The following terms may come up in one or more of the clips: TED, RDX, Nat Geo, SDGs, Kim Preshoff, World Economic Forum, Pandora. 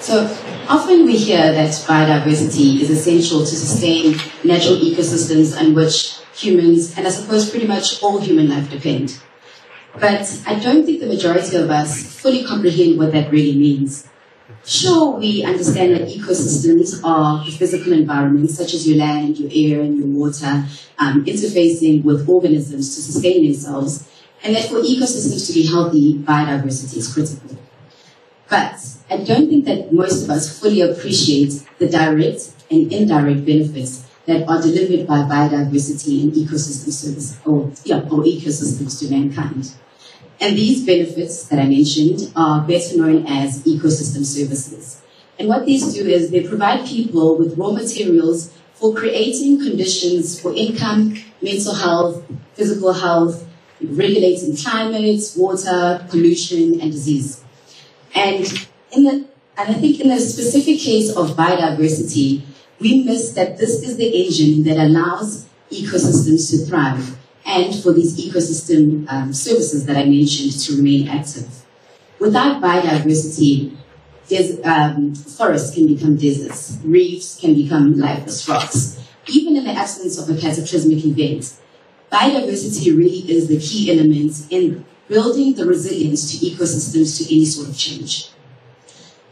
So often we hear that biodiversity is essential to sustain natural ecosystems on which humans, and I suppose pretty much all human life, depend. But I don't think the majority of us fully comprehend what that really means. Sure, we understand that ecosystems are the physical environments, such as your land, your air, and your water, interfacing with organisms to sustain themselves, and that for ecosystems to be healthy, biodiversity is critical. But I don't think that most of us fully appreciate the direct and indirect benefits that are delivered by biodiversity and ecosystem service, or ecosystems to mankind. And these benefits that I mentioned are better known as ecosystem services. And what these do is they provide people with raw materials for creating conditions for income, mental health, physical health, regulating climate, water, pollution, and disease. And I think in the specific case of biodiversity, we miss that this is the engine that allows ecosystems to thrive, and for these ecosystem services that I mentioned to remain active. Without biodiversity, forests can become deserts, reefs can become lifeless rocks. Even in the absence of a cataclysmic event, biodiversity really is the key element in building the resilience to ecosystems to any sort of change.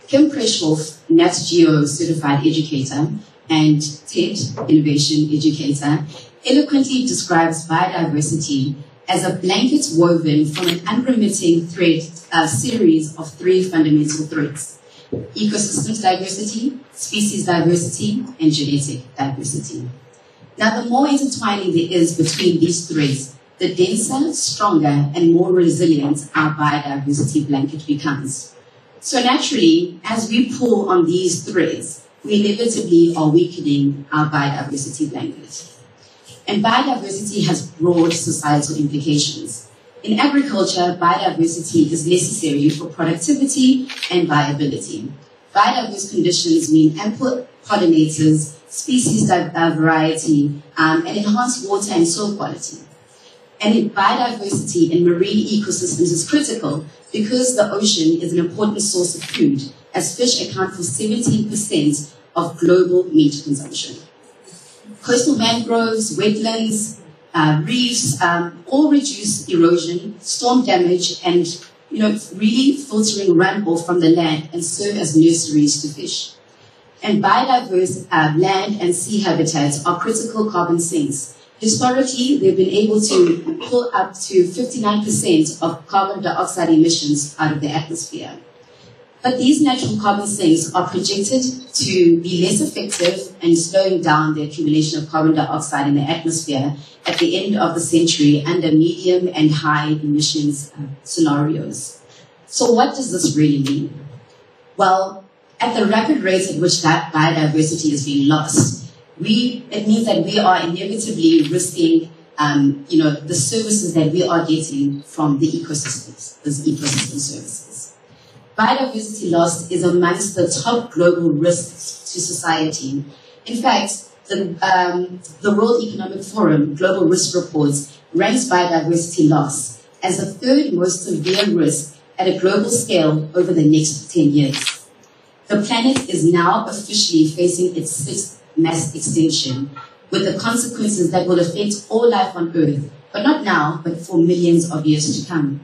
Kim Preshoff, Nat Geo certified educator and TED innovation educator, eloquently describes biodiversity as a blanket woven from an unremitting series of three fundamental threads: ecosystems diversity, species diversity, and genetic diversity. Now, the more intertwining there is between these threads, the denser, stronger, and more resilient our biodiversity blanket becomes. So naturally, as we pull on these threads, we inevitably are weakening our biodiversity blanket. And biodiversity has broad societal implications. In agriculture, biodiversity is necessary for productivity and viability. Biodiverse conditions mean ample pollinators, species variety, and enhanced water and soil quality. And biodiversity in marine ecosystems is critical because the ocean is an important source of food, as fish account for 17% of global meat consumption. Coastal mangroves, wetlands, reefs, all reduce erosion, storm damage, and really filtering runoff from the land and serve as nurseries to fish. And biodiverse land and sea habitats are critical carbon sinks. Historically, they've been able to pull up to 59% of carbon dioxide emissions out of the atmosphere. But these natural carbon sinks are projected to be less effective in slowing down the accumulation of carbon dioxide in the atmosphere at the end of the century under medium and high emissions scenarios. So what does this really mean? Well, at the rapid rate at which that biodiversity is being lost, it means that we are inevitably risking the services that we are getting from the ecosystems, those ecosystem services. Biodiversity loss is amongst the top global risks to society. In fact, the World Economic Forum Global Risk Report ranks biodiversity loss as the third most severe risk at a global scale over the next 10 years. The planet is now officially facing its 6th mass extinction, with the consequences that will affect all life on Earth, but not now, but for millions of years to come.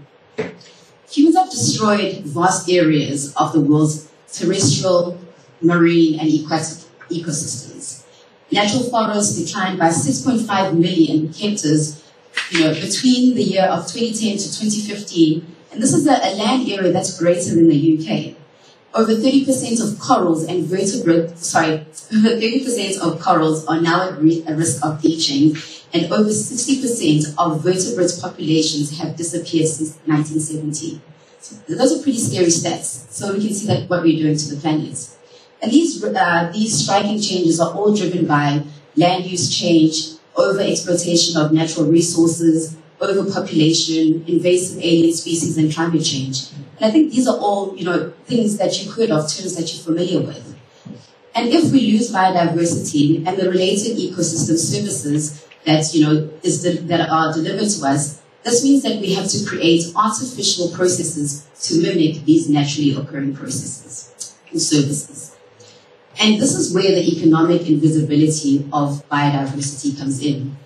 Humans have destroyed vast areas of the world's terrestrial, marine, and aquatic ecosystems. Natural forests declined by 6.5 million hectares between the year of 2010 to 2015, and this is a land area that's greater than the UK. Over 30% of corals and vertebrates, over 30% of corals are now at risk of bleaching, and over 60% of vertebrate populations have disappeared since 1970. So those are pretty scary stats. So we can see that what we're doing to the planet. And these striking changes are all driven by land use change, over-exploitation of natural resources, overpopulation, invasive alien species, and climate change. And I think these are all, things that you've heard of, terms that you're familiar with. And if we lose biodiversity and the related ecosystem services that, that are delivered to us, this means that we have to create artificial processes to mimic these naturally occurring processes. and services. And this is where the economic invisibility of biodiversity comes in.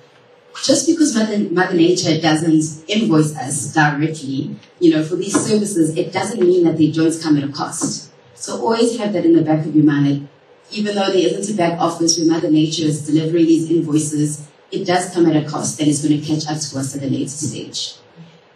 Just because Mother Nature doesn't invoice us directly, for these services, it doesn't mean that they don't come at a cost. So always have that in the back of your mind. Even though there isn't a back office where Mother Nature is delivering these invoices, it does come at a cost that is going to catch up to us at a later stage.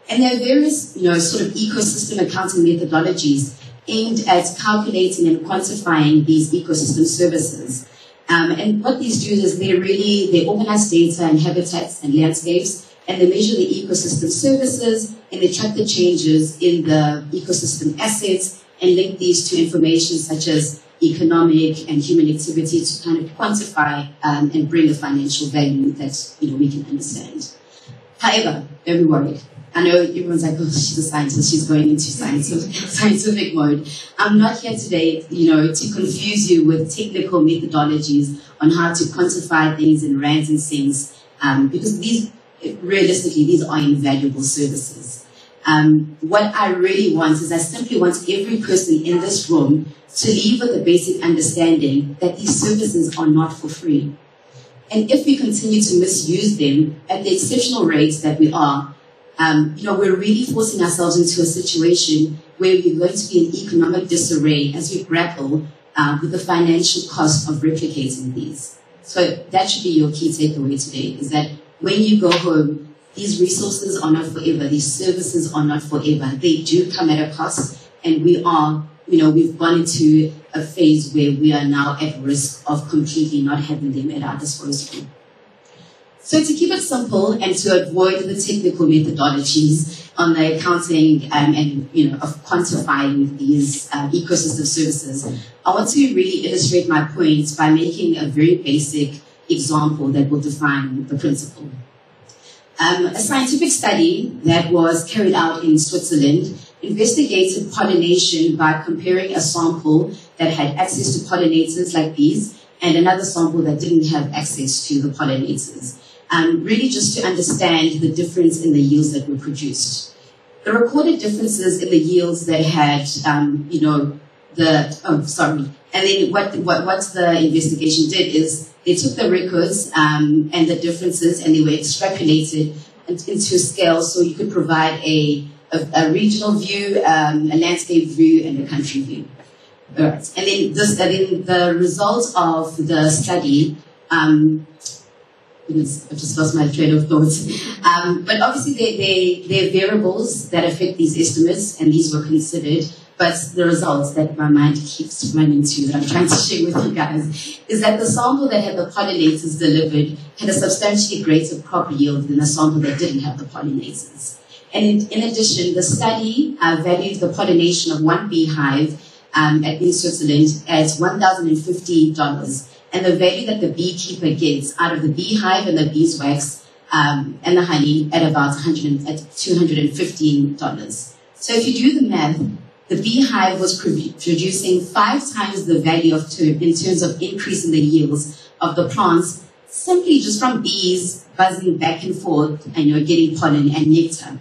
And there are various, sort of ecosystem accounting methodologies aimed at calculating and quantifying these ecosystem services. And what these do is they organize data and habitats and landscapes, and they measure the ecosystem services, and they track the changes in the ecosystem assets and link these to information such as economic and human activity to kind of quantify and bring a financial value that we can understand. However, don't be worried. I know everyone's like, oh, she's a scientist, she's going into scientific mode. I'm not here today, to confuse you with technical methodologies on how to quantify things in rands and cents, because realistically, these are invaluable services. What I really want is I simply want every person in this room to leave with the basic understanding that these services are not for free. And if we continue to misuse them at the exceptional rates that we are, we're really forcing ourselves into a situation where we're going to be in economic disarray as we grapple with the financial cost of replicating these. So that should be your key takeaway today, is that when you go home, these resources are not forever, these services are not forever. They do come at a cost, and we are, we've gone into a phase where we are now at risk of completely not having them at our disposal. So to keep it simple and to avoid the technical methodologies on the accounting of quantifying these ecosystem services, I want to really illustrate my point by making a very basic example that will define the principle. A scientific study that was carried out in Switzerland investigated pollination by comparing a sample that had access to pollinators like bees and another sample that didn't have access to the pollinators. Really just to understand the difference in the yields that were produced. The recorded differences in the yields that had, And then what the investigation did is they took the records and the differences, and they were extrapolated into scale so you could provide a regional view, a landscape view, and a country view. All right. And then the results of the study. I've just lost my train of thought. But obviously, they're variables that affect these estimates, and these were considered. But the results that my mind keeps running to, that I'm trying to share with you guys, is that the sample that had the pollinators delivered had a substantially greater crop yield than the sample that didn't have the pollinators. And in addition, the study valued the pollination of one beehive in Switzerland at $1,050. And the value that the beekeeper gets out of the beehive and the beeswax and the honey at about $215. So if you do the math, the beehive was producing 5 times the value in terms of increasing the yields of the plants, simply just from bees buzzing back and forth and getting pollen and nectar.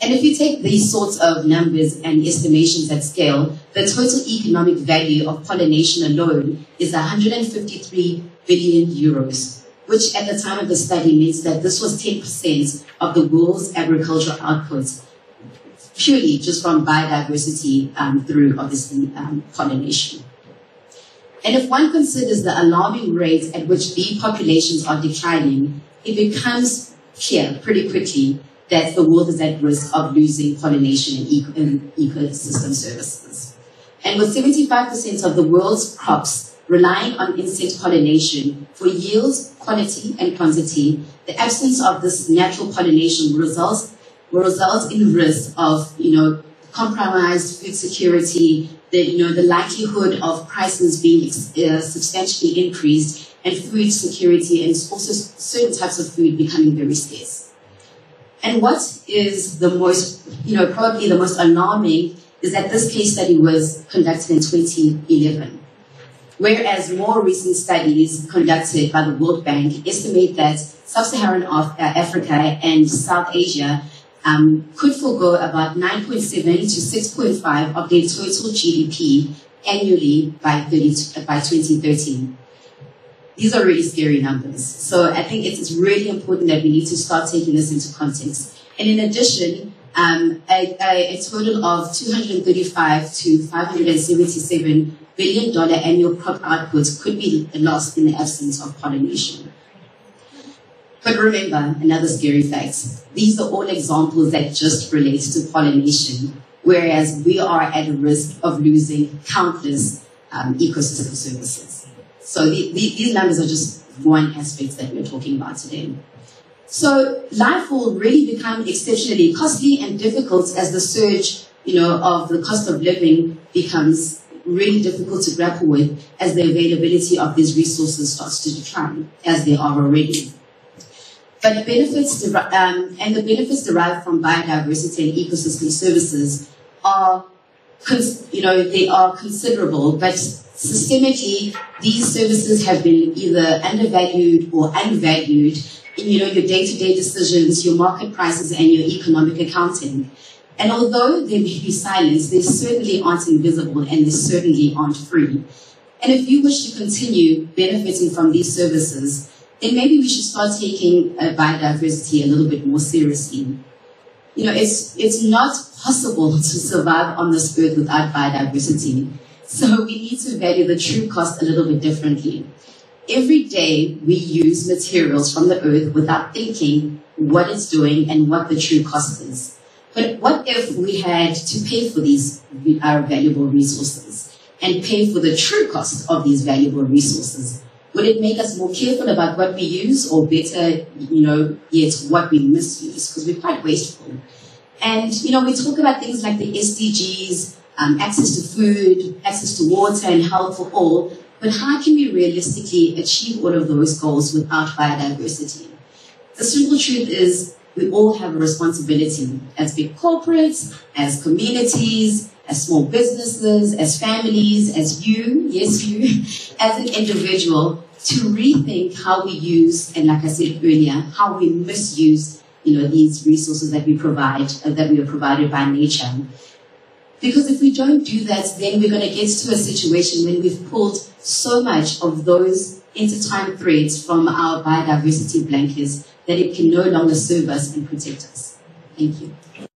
And if you take these sorts of numbers and estimations at scale, the total economic value of pollination alone is 153 billion euros, which at the time of the study means that this was 10% of the world's agricultural output, purely just from biodiversity through, obviously, pollination. And if one considers the alarming rate at which bee populations are declining, it becomes clear pretty quickly that the world is at risk of losing pollination and ecosystem services. And with 75% of the world's crops relying on insect pollination for yields, quality, and quantity, the absence of this natural pollination will result in risk of compromised food security, the likelihood of prices being substantially increased, and food security, and also certain types of food becoming very scarce. And what is the most, probably the most alarming is that this case study was conducted in 2011, whereas more recent studies conducted by the World Bank estimate that sub-Saharan Africa and South Asia could forego about 9.7 to 6.5 of their total GDP annually by 2030. These are really scary numbers. So I think it's really important that we need to start taking this into context. And in addition, a total of $235 to $577 billion annual crop output could be lost in the absence of pollination. But remember, another scary fact, these are all examples that just relate to pollination, whereas we are at risk of losing countless ecosystem services. So these numbers are just one aspect that we're talking about today. So life will really become exceptionally costly and difficult as the surge, of the cost of living becomes really difficult to grapple with as the availability of these resources starts to decline, as they are already. But the benefits derived from biodiversity and ecosystem services are, they are considerable, but systemically, these services have been either undervalued or unvalued in your day-to-day decisions, your market prices, and your economic accounting. And although they may be silenced, they certainly aren't invisible, and they certainly aren't free. And if you wish to continue benefiting from these services, then maybe we should start taking biodiversity a little bit more seriously. It's not possible to survive on this earth without biodiversity. So we need to value the true cost a little bit differently. Every day, we use materials from the earth without thinking what it's doing and what the true cost is. But what if we had to pay for these our valuable resources and pay for the true cost of these valuable resources? Would it make us more careful about what we use, or better, yet what we misuse? Because we're quite wasteful. And, we talk about things like the SDGs, access to food, access to water, and health for all. But how can we realistically achieve all of those goals without biodiversity? The simple truth is we all have a responsibility as big corporates, as communities, as small businesses, as families, as you, yes you, as an individual, to rethink how we use, and like I said earlier, how we misuse, these resources that we provide, that we are provided by nature. Because if we don't do that, then we're going to get to a situation when we've pulled so much of those intertwined threads from our biodiversity blankets that it can no longer serve us and protect us. Thank you.